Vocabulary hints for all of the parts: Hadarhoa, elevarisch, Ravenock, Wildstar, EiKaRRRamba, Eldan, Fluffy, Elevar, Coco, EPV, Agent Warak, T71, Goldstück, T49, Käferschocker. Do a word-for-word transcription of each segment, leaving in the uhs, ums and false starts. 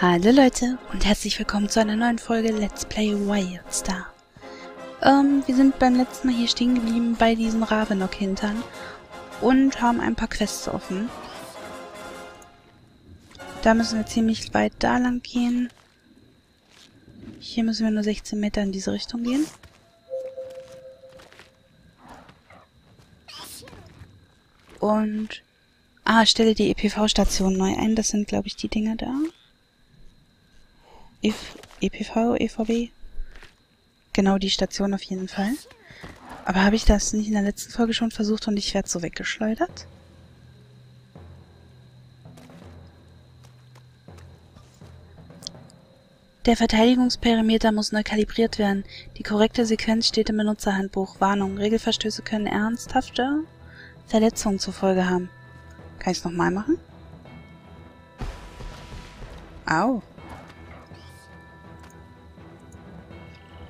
Hallo Leute und herzlich willkommen zu einer neuen Folge Let's Play Wildstar. Ähm, wir sind beim letzten Mal hier stehen geblieben bei diesem Ravenock-Hintern und haben ein paar Quests offen. Da müssen wir ziemlich weit da lang gehen. Hier müssen wir nur sechzehn Meter in diese Richtung gehen. Und... Ah, stelle die E P V-Station neu ein. Das sind, glaube ich, die Dinger da. E P V, E V B. Genau, die Station auf jeden Fall. Aber habe ich das nicht in der letzten Folge schon versucht und ich werde so weggeschleudert? Der Verteidigungsperimeter muss neu kalibriert werden. Die korrekte Sequenz steht im Benutzerhandbuch. Warnung, Regelverstöße können ernsthafte Verletzungen zur Folge haben. Kann ich es nochmal machen? Au.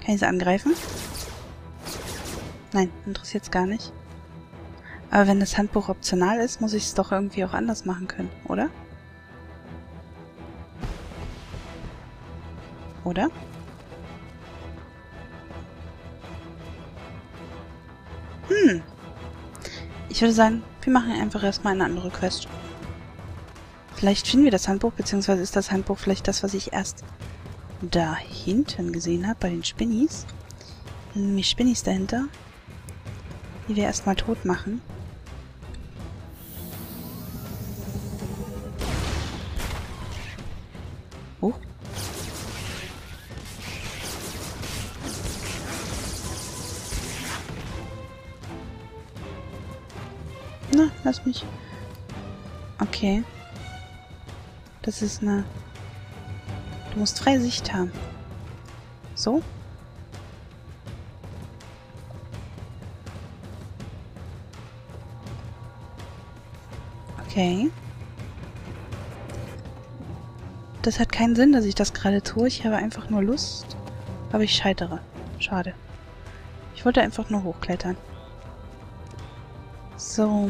Kann ich es angreifen? Nein, interessiert es gar nicht. Aber wenn das Handbuch optional ist, muss ich es doch irgendwie auch anders machen können, oder? Oder? Hm. Ich würde sagen, wir machen einfach erstmal eine andere Quest. Vielleicht finden wir das Handbuch, beziehungsweise ist das Handbuch vielleicht das, was ich erst da hinten gesehen habe, bei den Spinnies. Nämlich Spinnies dahinter, die wir erstmal tot machen. Huch. Na, lass mich. Okay. Das ist eine... Du musst freie Sicht haben. So. Okay. Das hat keinen Sinn, dass ich das gerade tue. Ich habe einfach nur Lust. Aber ich scheitere. Schade. Ich wollte einfach nur hochklettern. So.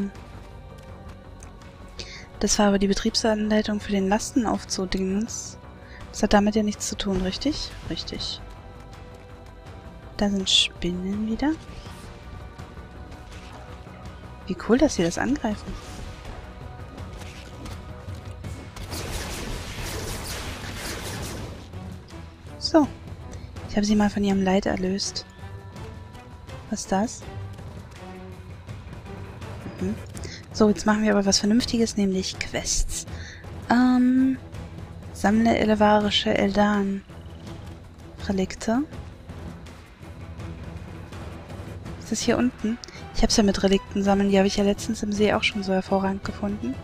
Das war aber die Betriebsanleitung für den Lastenaufzug-Dingens. Das hat damit ja nichts zu tun, richtig? Richtig. Da sind Spinnen wieder. Wie cool, dass sie das angreifen. So. Ich habe sie mal von ihrem Leid erlöst. Was ist das? So, jetzt machen wir aber was Vernünftiges, nämlich Quests. Ähm, sammle elevarische Eldan Relikte. Ist das hier unten? Ich hab's ja mit Relikten sammeln, die habe ich ja letztens im See auch schon so hervorragend gefunden.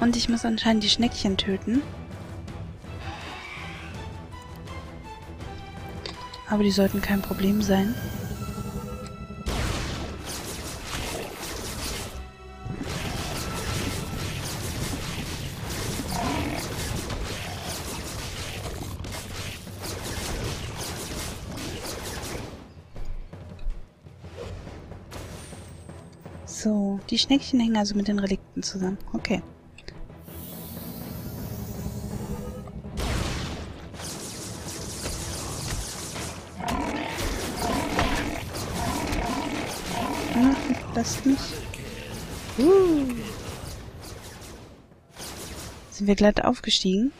Und ich muss anscheinend die Schneckchen töten. Aber die sollten kein Problem sein. So, die Schneckchen hängen also mit den Relikten zusammen. Okay. Lasst mich. Uh. Sind wir glatt aufgestiegen,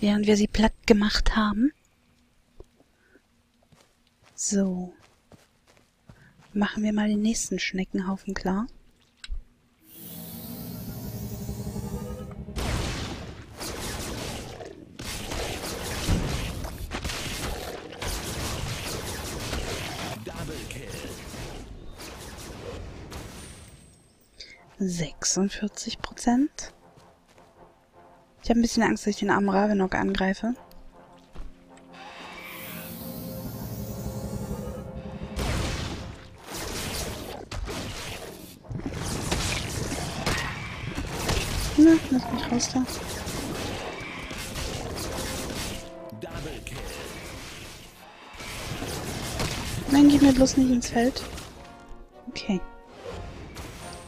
während wir sie platt gemacht haben. So. Machen wir mal den nächsten Schneckenhaufen klar. sechsundvierzig Prozent. Ich habe ein bisschen Angst, dass ich den armen Ravenock angreife. Na, lass mich raus da. Nein, geh mir bloß nicht ins Feld. Okay.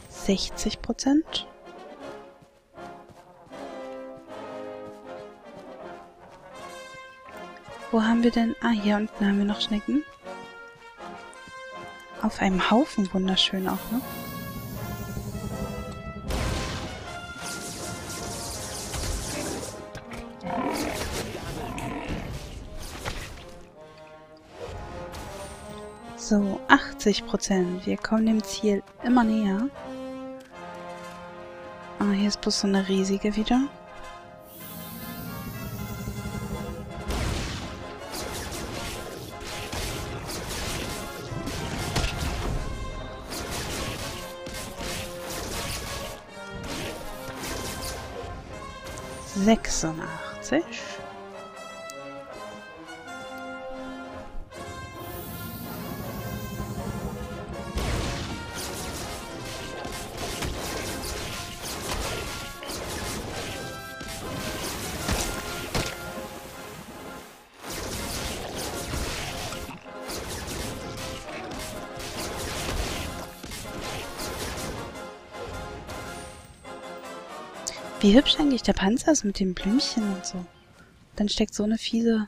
sechzig Prozent. Wo haben wir denn... Ah, hier unten haben wir noch Schnecken. Auf einem Haufen, wunderschön auch, ne? So, achtzig Prozent. Wir kommen dem Ziel immer näher. Ah, hier ist bloß so eine riesige wieder. sechsundachtzig. Wie hübsch eigentlich der Panzer ist mit den Blümchen und so. Dann steckt so eine fiese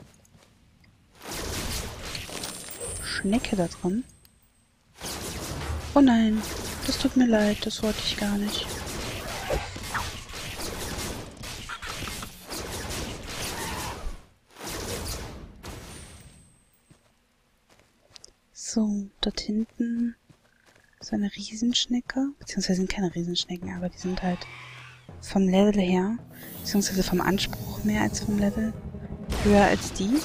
Schnecke da drin. Oh nein, das tut mir leid, das wollte ich gar nicht. So, dort hinten ist eine Riesenschnecke. Beziehungsweise sind keine Riesenschnecken, aber die sind halt... vom Level her, beziehungsweise vom Anspruch mehr als vom Level, höher als die.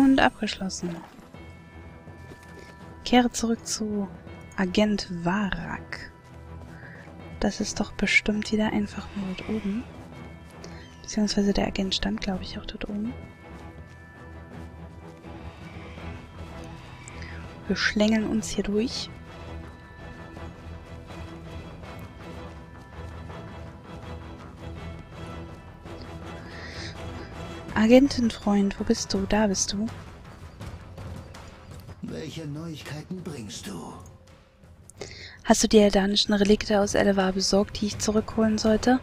Und abgeschlossen. Kehre zurück zu Agent Warak. Das ist doch bestimmt wieder einfach nur dort oben. Beziehungsweise der Agent stand, glaube ich, auch dort oben. Wir schlängeln uns hier durch. Agentenfreund, wo bist du? Da bist du. Welche Neuigkeiten bringst du? Hast du die eldanischen Relikte aus Elevar besorgt, die ich zurückholen sollte?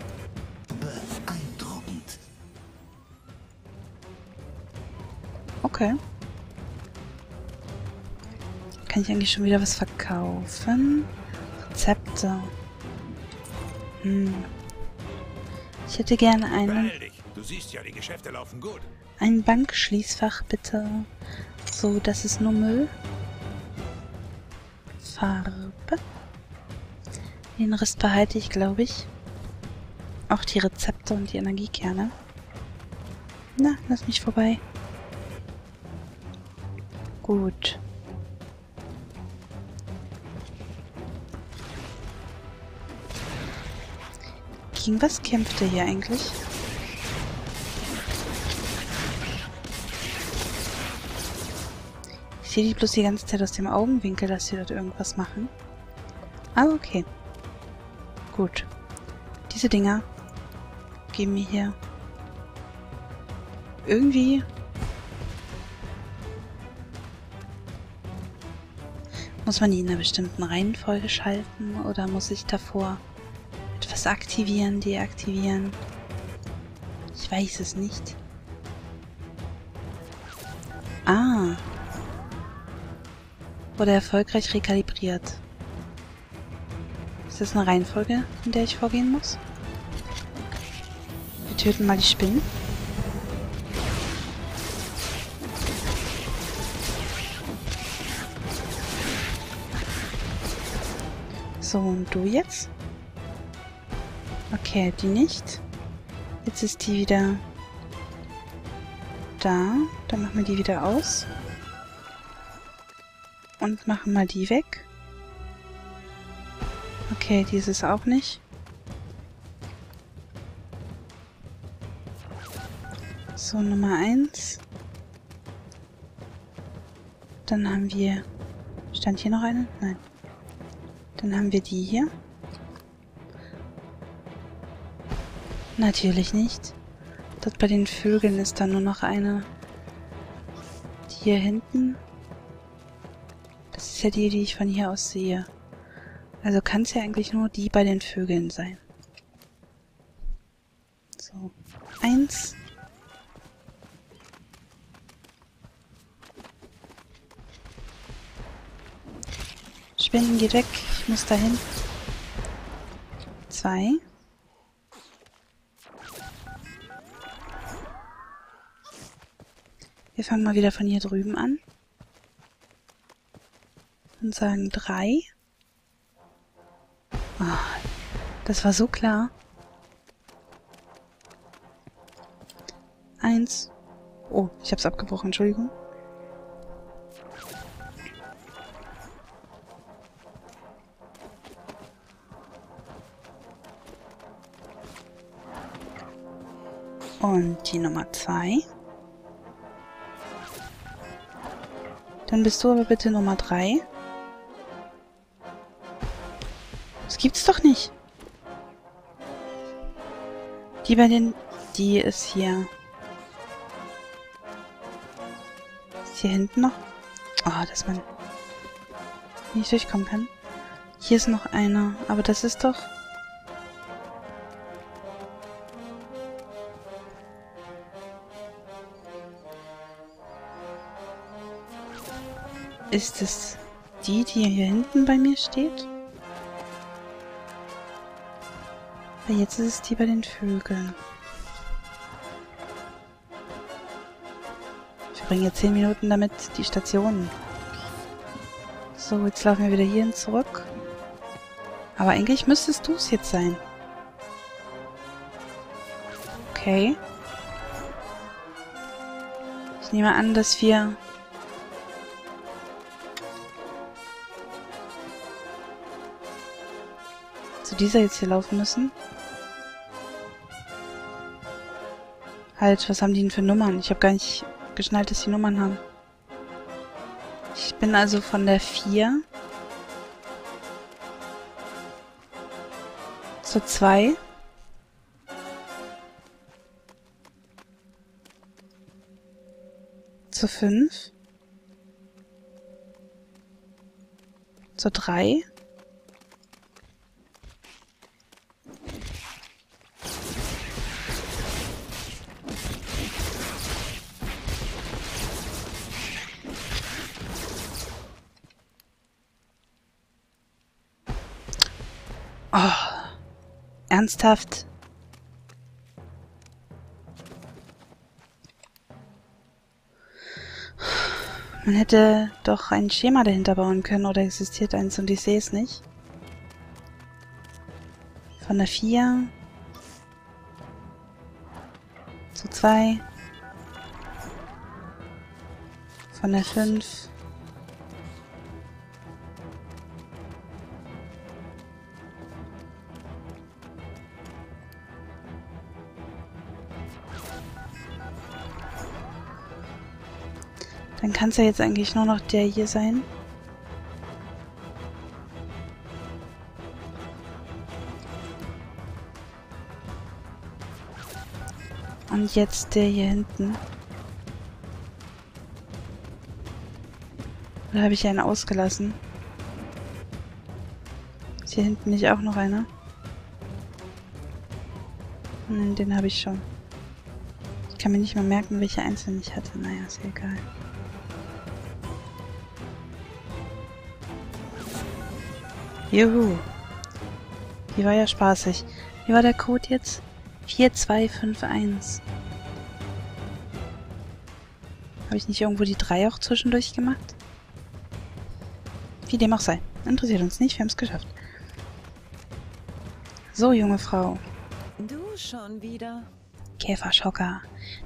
Okay. Kann ich eigentlich schon wieder was verkaufen? Rezepte. Hm. Ich hätte gerne einen... Du siehst ja, die Geschäfte laufen gut. Ein Bankschließfach, bitte. So, das ist nur Müll. Farbe. Den Rest behalte ich, glaube ich. Auch die Rezepte und die Energiekerne. Na, lass mich vorbei. Gut. Gegen was kämpft er hier eigentlich? Ich sehe die bloß die ganze Zeit aus dem Augenwinkel, dass sie dort irgendwas machen. Ah, okay. Gut. Diese Dinger geben mir hier irgendwie... Muss man die in einer bestimmten Reihenfolge schalten oder muss ich davor etwas aktivieren, deaktivieren? Ich weiß es nicht. Ah. Wurde erfolgreich rekalibriert. Ist das eine Reihenfolge, in der ich vorgehen muss? Wir töten mal die Spinnen. So, und du jetzt? Okay, die nicht. Jetzt ist die wieder da. Dann machen wir die wieder aus. Und machen mal die weg. Okay, die ist es auch nicht. So, Nummer eins. Dann haben wir... Stand hier noch eine? Nein. Dann haben wir die hier. Natürlich nicht. Das bei den Vögeln ist dann nur noch eine. Die hier hinten. Das ist ja die, die ich von hier aus sehe. Also kann es ja eigentlich nur die bei den Vögeln sein. So, eins. Spinnen geht weg. Ich muss dahin. Zwei. Wir fangen mal wieder von hier drüben an. Und sagen drei. Oh, das war so klar. Eins. Oh, ich hab's abgebrochen, Entschuldigung. Und die Nummer zwei. Dann bist du aber bitte Nummer drei. Das gibt's doch nicht. Die bei den... Die ist hier. Ist hier hinten noch? Oh, dass man nicht durchkommen kann. Hier ist noch eine. Aber das ist doch... Ist es die, die hier hinten bei mir steht? Jetzt ist es die bei den Vögeln. Ich verbringe jetzt zehn Minuten damit, die Stationen. So, jetzt laufen wir wieder hierhin zurück. Aber eigentlich müsstest du es jetzt sein. Okay. Ich nehme an, dass wir... zu dieser jetzt hier laufen müssen. Halt, was haben die denn für Nummern? Ich habe gar nicht geschnallt, dass die Nummern haben. Ich bin also von der vier zur zwei. Zur fünf. Zur drei. Ernsthaft? Man hätte doch ein Schema dahinter bauen können, oder existiert eins und ich sehe es nicht. Von der vier zu zwei, von der fünf . Dann kann es ja jetzt eigentlich nur noch der hier sein. Und jetzt der hier hinten. Oder habe ich einen ausgelassen? Ist hier hinten nicht auch noch einer? Nein, den habe ich schon. Ich kann mir nicht mehr merken, welche einzelnen ich hatte. Naja, ist ja egal. Juhu. Die war ja spaßig. Wie war der Code jetzt? vier zwei fünf eins. Habe ich nicht irgendwo die drei auch zwischendurch gemacht? Wie dem auch sei. Interessiert uns nicht, wir haben es geschafft. So, junge Frau. Du schon wieder. Käferschocker.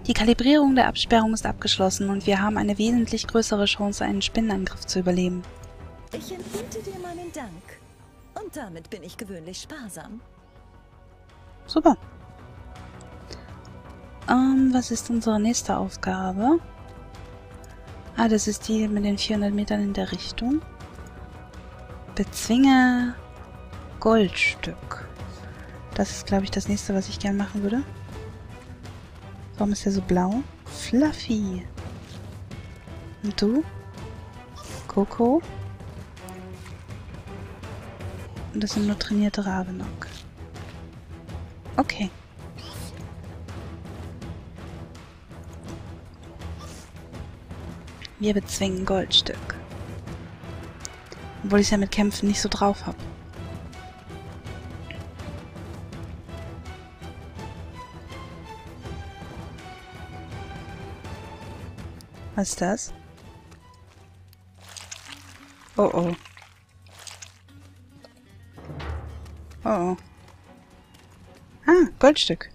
Die Kalibrierung der Absperrung ist abgeschlossen und wir haben eine wesentlich größere Chance, einen Spinnenangriff zu überleben. Ich entbiete dir meinen Dank. Und damit bin ich gewöhnlich sparsam. Super. Ähm, was ist unsere nächste Aufgabe? Ah, das ist die mit den vierhundert Metern in der Richtung. Bezwinge Goldstück. Das ist, glaube ich, das nächste, was ich gern machen würde. Warum ist der so blau? Fluffy. Und du? Coco. Und das sind nur trainierte Ravenock. Okay. Wir bezwingen Goldstück. Obwohl ich es ja mit Kämpfen nicht so drauf habe. Was ist das? Oh oh. Oh oh. Ah, Goldstück.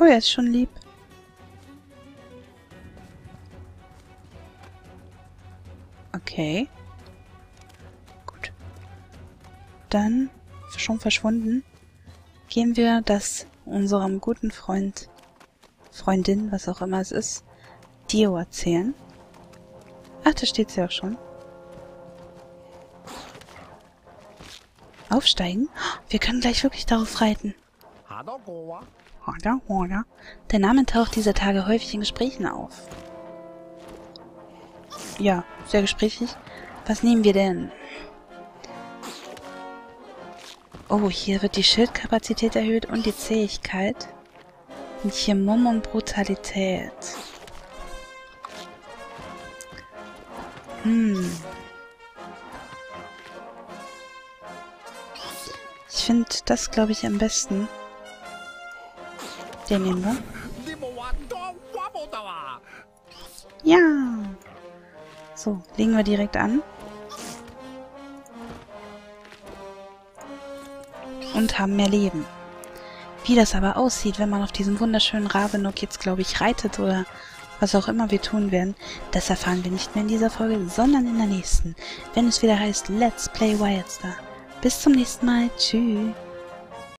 Oh, er ist schon lieb. Okay. Gut. Dann, schon verschwunden, gehen wir das unserem guten Freund, Freundin, was auch immer es ist, Dio erzählen. Ach, da steht sie auch schon. Aufsteigen? Wir können gleich wirklich darauf reiten. Hadarhoa. Hadarhoa. Der Name taucht dieser Tage häufig in Gesprächen auf. Ja, sehr gesprächig. Was nehmen wir denn? Oh, hier wird die Schildkapazität erhöht und die Zähigkeit. Und hier Mumm und Brutalität. Hm. Ich finde das, glaube ich, am besten. Den nehmen wir. Ja. So, legen wir direkt an. Und haben mehr Leben. Wie das aber aussieht, wenn man auf diesem wunderschönen Ravenock jetzt, glaube ich, reitet oder was auch immer wir tun werden, das erfahren wir nicht mehr in dieser Folge, sondern in der nächsten, wenn es wieder heißt Let's Play Wildstar. Bis zum nächsten Mal. Tschüss.